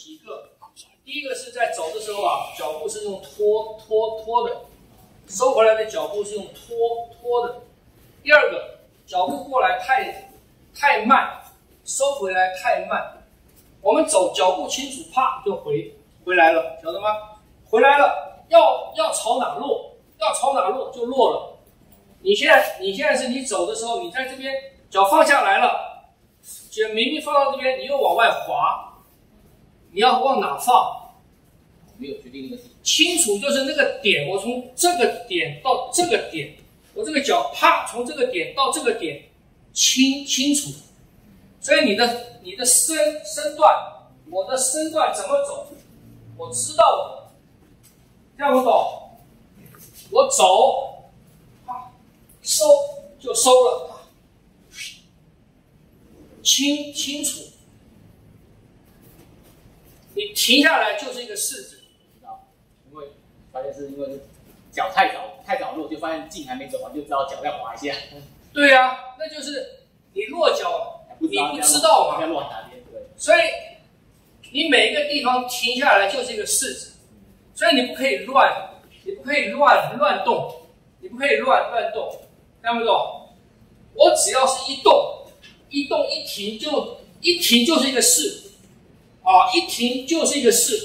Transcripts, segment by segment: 几个。第一个是在走的时候啊，脚步是用拖的，收回来的脚步是用拖的。第二个，脚步过来太慢，收回来太慢。我们走脚步清楚，啪就回来了，晓得吗？回来了，要朝哪落？要朝哪落就落了。你现在是你走的时候，你在这边脚放下来了，脚明明放到这边，你又往外滑，你要往哪放？没有决定那个清楚，就是那个点，我从这个点到这个点，我这个脚啪从这个点到这个点，清楚。所以你的身段，我的身段怎么走，我知道的。这样我懂，我走。 收就收了，清楚。你停下来就是一个试纸，知道？因为发现是因为脚太早落，就发现劲还没走完，就知道脚要滑一下。对呀、啊，那就是你落脚，你不知道嘛，要落哪边？对。所以你每一个地方停下来就是一个试纸，所以你不可以乱动，你不可以乱动。 看不懂，我只要是一动一停就是一个势，啊，一停就是一个势，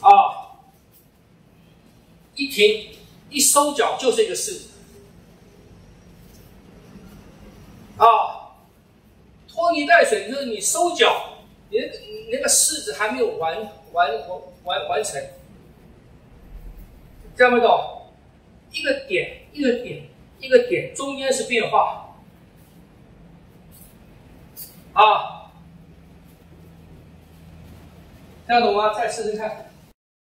啊，一停一收脚就是一个势，啊，拖泥带水就是你收脚，你那个势子还没有完成，看不懂。 一个点，中间是变化，啊，这样懂吗？再试试看。